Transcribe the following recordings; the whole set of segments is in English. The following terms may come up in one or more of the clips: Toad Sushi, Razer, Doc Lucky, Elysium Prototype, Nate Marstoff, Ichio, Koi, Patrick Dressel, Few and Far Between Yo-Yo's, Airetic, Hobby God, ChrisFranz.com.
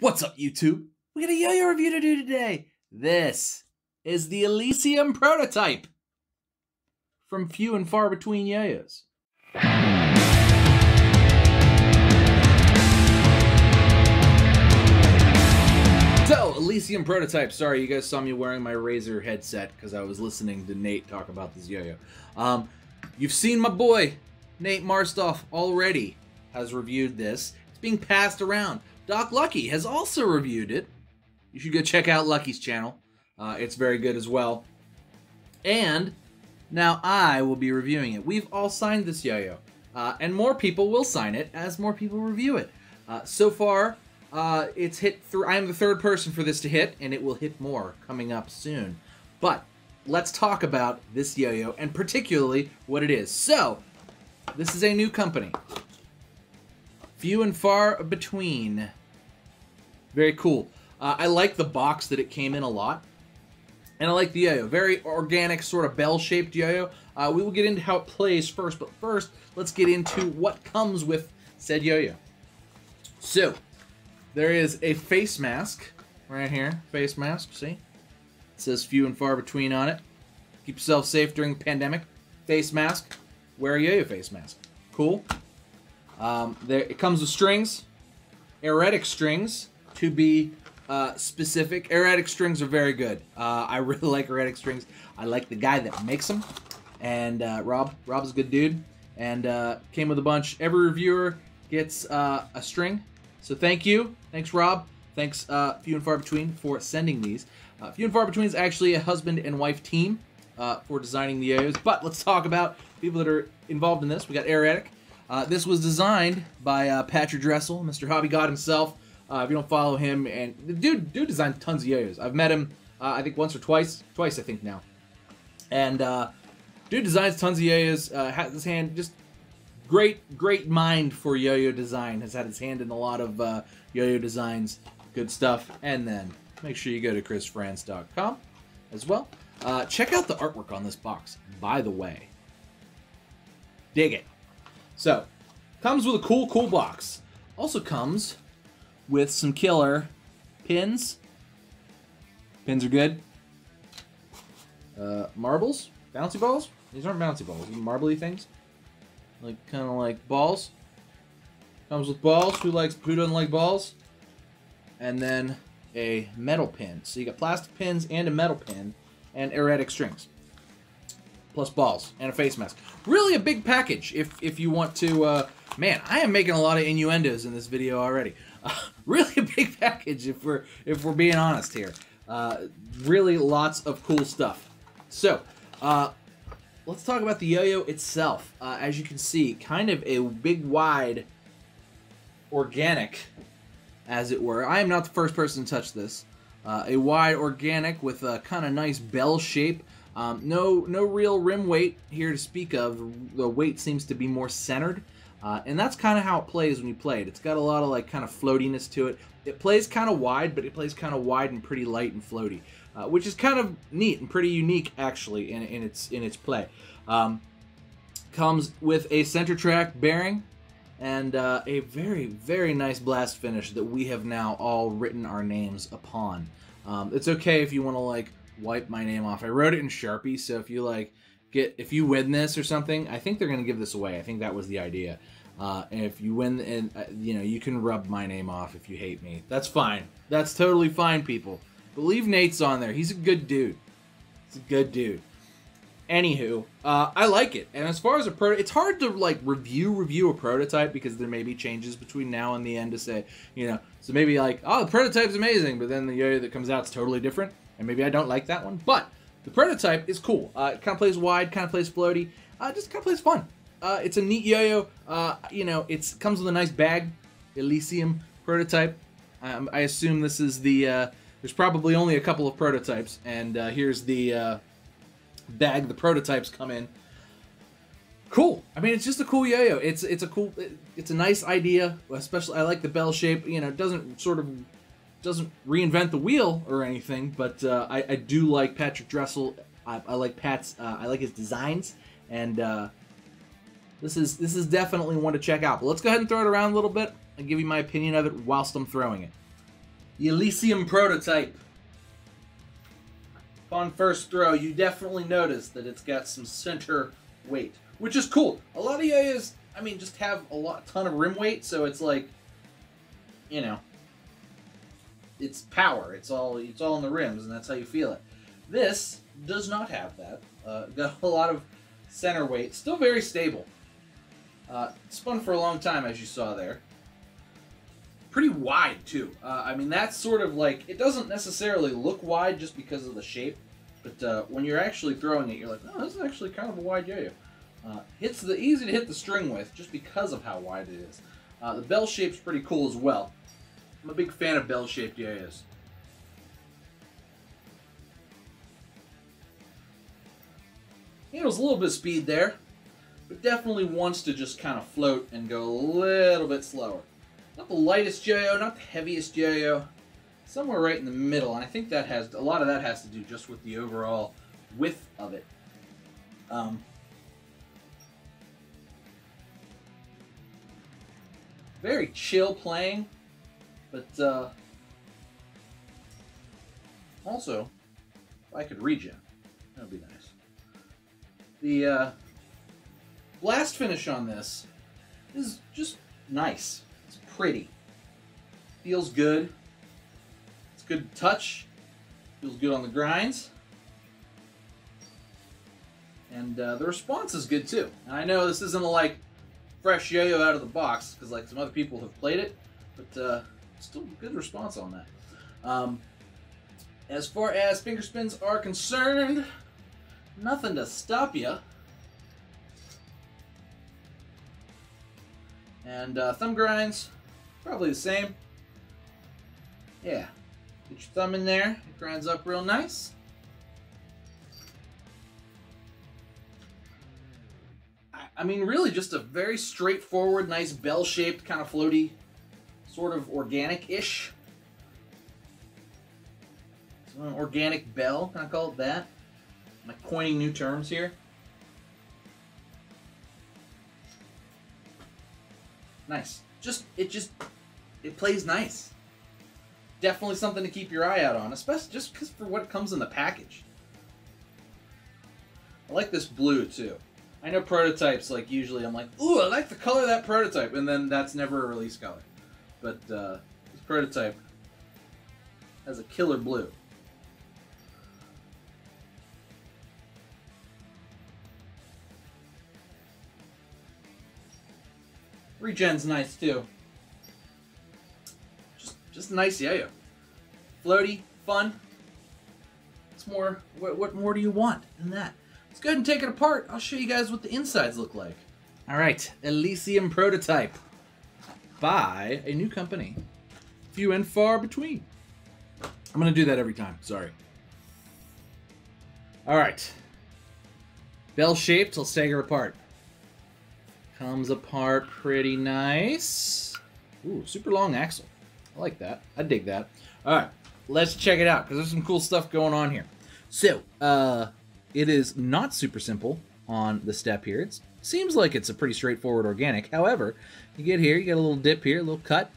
What's up, YouTube? We got a yo-yo review to do today. This is the Elysium Prototype from Few and Far Between Yo-Yo's. So, Elysium Prototype. Sorry, you guys saw me wearing my Razer headset because I was listening to Nate talk about this yo-yo. You've seen my boy, Nate Marstoff, already has reviewed this. It's being passed around. Doc Lucky has also reviewed it. You should go check out Lucky's channel. It's very good as well. And now I will be reviewing it. We've all signed this yo-yo. And more people will sign it as more people review it. So far, it's hit through. I'm the third person for this to hit, and it will hit more coming up soon. But let's talk about this yo-yo and particularly what it is. So, this is a new company. Few and Far Between. Very cool. I like the box that it came in a lot. And I like the yo-yo. Very organic, sort of bell-shaped yo-yo. We will get into how it plays first, but first, let's get into what comes with said yo-yo. So, there is a face mask right here. Face mask, see? It says Few and Far Between on it. Keep yourself safe during the pandemic. Face mask. Wear a yo-yo face mask. Cool. It comes with strings. Airetic strings, to be specific. Airetic strings are very good. I really like Airetic strings. I like the guy that makes them, and Rob's a good dude, and came with a bunch. Every reviewer gets a string, so thank you. Thanks, Rob. Thanks, Few and Far Between, for sending these. Few and Far Between is actually a husband and wife team for designing the yo-yos, but let's talk about people that are involved in this. We got Airetic. This was designed by Patrick Dressel, Mr. Hobby God himself. If you don't follow him, and the dude designs tons of yo-yos. I've met him, I think once or twice. Twice, I think, now. And dude designs tons of yo-yos. Has his hand, just great mind for yo-yo design. Has had his hand in a lot of yo-yo designs. Good stuff. And then make sure you go to ChrisFranz.com as well. Check out the artwork on this box, by the way. Dig it. So, comes with a cool box. Also comes with some killer pins. Pins are good. Marbles, bouncy balls. These aren't bouncy balls. These are marbly things, like kind of like balls. Comes with balls. Who doesn't like balls? And then a metal pin. So you got plastic pins and a metal pin, and Airetic strings. Plus balls and a face mask. Really a big package if you want to. Man, I am making a lot of innuendos in this video already. Really a big package if we're being honest here. Really lots of cool stuff. So let's talk about the yo-yo itself. As you can see, kind of a big, wide, organic, as it were. I am not the first person to touch this. A wide organic with a kind of nice bell shape. No real rim weight here to speak of. The weight seems to be more centered, and that's kind of how it plays when you play it. It's got a lot of like kind of floatiness to it. It plays kind of wide, but it plays kind of wide and pretty light and floaty, which is kind of neat and pretty unique actually in its play. Comes with a center track bearing and a very nice blast finish that we have now all written our names upon. It's okay if you want to like wipe my name off. I wrote it in Sharpie, so if you like if you win this or something, I think they're gonna give this away. I think that was the idea. And if you win, and you know, you can rub my name off if you hate me. That's fine. That's totally fine, people. But leave Nate's on there. He's a good dude. He's a good dude. Anywho, I like it. And as far as a prototype, it's hard to like review a prototype because there may be changes between now and the end to say, you know, so maybe like, oh, the prototype's amazing, but then the yo-yo that comes out is totally different. And maybe I don't like that one, but the prototype is cool. It kind of plays wide, kind of plays floaty, just kind of plays fun. It's a neat yo-yo. You know, it comes with a nice bag. Elysium Prototype. I assume this is the. There's probably only a couple of prototypes, and here's the bag the prototypes come in. Cool. I mean, it's just a cool yo-yo. It's a nice idea. Especially, I like the bell shape. You know, it doesn't sort of. Doesn't reinvent the wheel or anything, but I do like Patrick Dressel. I like Pat's. I like his designs, and this is definitely one to check out. But let's go ahead and throw it around a little bit and give you my opinion of it whilst I'm throwing it. The Elysium Prototype. Upon first throw, you definitely notice that it's got some center weight, which is cool. A lot of yo-yos, I mean, just have a ton of rim weight, so it's like, you know, it's power. It's all in the rims, and that's how you feel it. This does not have that. Got a lot of center weight. Still very stable. Spun for a long time, as you saw there. Pretty wide, too. I mean, that's sort of like... It doesn't necessarily look wide just because of the shape. But when you're actually throwing it, you're like, oh, this is actually kind of a wide yo-yo. It's easy to hit the string with just because of how wide it is. The bell shape's pretty cool as well. I'm a big fan of bell-shaped yo-yos. Handles a little bit of speed there, but definitely wants to just kind of float and go a little bit slower. Not the lightest yo-yo, not the heaviest yo-yo. Somewhere right in the middle, and I think that has a lot of that has to do just with the overall width of it. Very chill playing, but also, if I could regen, that would be nice. The blast finish on this is just nice. It's pretty. Feels good. It's good to touch. Feels good on the grinds. And the response is good too. And I know this isn't a like fresh yo-yo out of the box because like some other people have played it, but still a good response on that. As far as finger spins are concerned, nothing to stop you. And thumb grinds, probably the same. Yeah, get your thumb in there, it grinds up real nice. I mean, really just a very straightforward, nice bell-shaped, kind of floaty, sort of organic-ish. So an organic bell, can I call it that? I'm like coining new terms here. Nice. It plays nice. Definitely something to keep your eye out on, especially just because for what comes in the package. I like this blue too. I know prototypes, like usually I'm like, ooh, I like the color of that prototype, and then that's never a release color. But this prototype has a killer blue. Regen's nice too. Just nice yo-yo. Floaty, fun. It's more, what more do you want than that? Let's go ahead and take it apart. I'll show you guys what the insides look like. All right, Elysium Prototype by a new company. Few and Far Between. I'm gonna do that every time, sorry. All right. Bell-shaped, let's take her apart. Comes apart pretty nice. Ooh, super long axle. I like that. I dig that. All right, let's check it out because there's some cool stuff going on here. So, it is not super simple on the step here. It seems like it's a pretty straightforward organic. However, you get here, you get a little dip here, a little cut,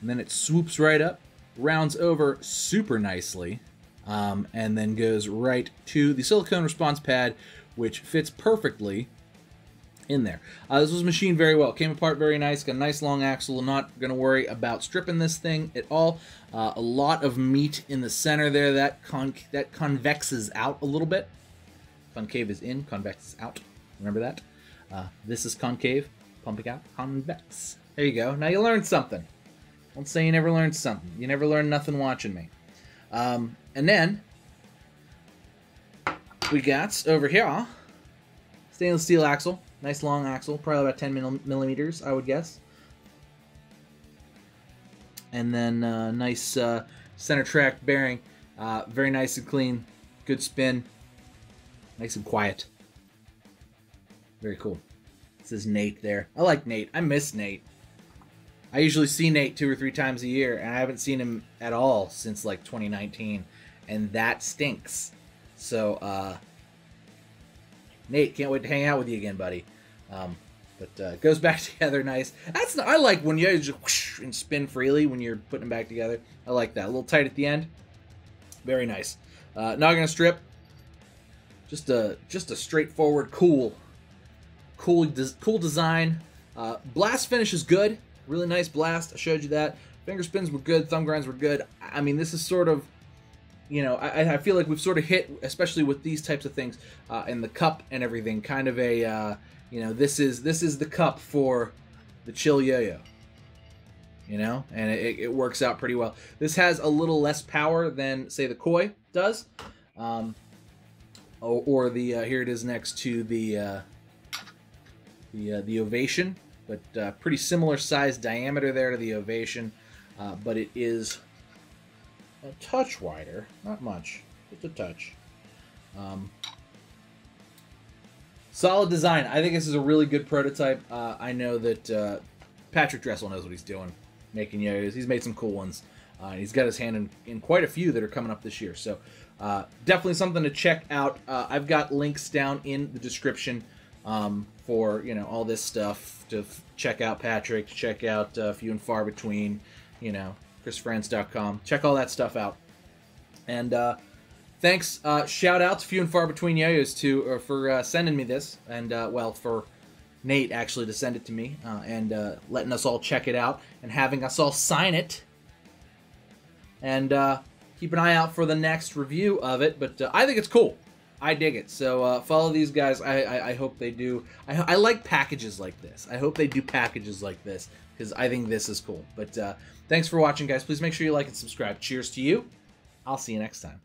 and then it swoops right up, rounds over super nicely, and then goes right to the silicone response pad, which fits perfectly in there. This was machined very well. Came apart very nice. Got a nice long axle. Not going to worry about stripping this thing at all. A lot of meat in the center there. That convexes out a little bit. Concave is in. Convex is out. Remember that? This is concave. Pumping out. Convex. There you go. Now you learned something. Don't say you never learned something. You never learned nothing watching me. And then we got over here stainless steel axle. Nice long axle, probably about 10 millimeters, I would guess. And then nice center track bearing, very nice and clean, good spin, nice and quiet. Very cool. This is Nate there. I like Nate. I miss Nate. I usually see Nate 2 or 3 times a year, and I haven't seen him at all since like 2019, and that stinks. So, Nate, can't wait to hang out with you again, buddy. But goes back together nice. That's I like when you just whoosh and spin freely when you're putting them back together. I like that. A little tight at the end. Very nice. Not gonna strip. Just a straightforward cool design. Blast finish is good. Really nice blast. I showed you that. Finger spins were good. Thumb grinds were good. I mean, this is sort of, you know, I feel like we've sort of hit, especially with these types of things, and the cup and everything, kind of a, you know, this is the cup for the chill yo-yo. You know, and it works out pretty well. This has a little less power than, say, the koi does, or the here it is next to the ovation, but pretty similar size diameter there to the ovation, but it is a touch wider, not much, just a touch. Solid design. I think this is a really good prototype. I know that Patrick Dressel knows what he's doing. Making yo-yos. He's made some cool ones. He's got his hand in quite a few that are coming up this year. So definitely something to check out. I've got links down in the description for, you know, all this stuff to check out Patrick, to check out Few and Far Between, you know, ChrisFranz.com. Check all that stuff out. And thanks. Shout out to Few and Far Between Yo-Yos for sending me this, and well, for Nate actually to send it to me, and letting us all check it out and having us all sign it, and keep an eye out for the next review of it. But I think it's cool. I dig it. So follow these guys. I hope they do. I like packages like this. I hope they do packages like this, because I think this is cool. But thanks for watching, guys. Please make sure you like and subscribe. Cheers to you. I'll see you next time.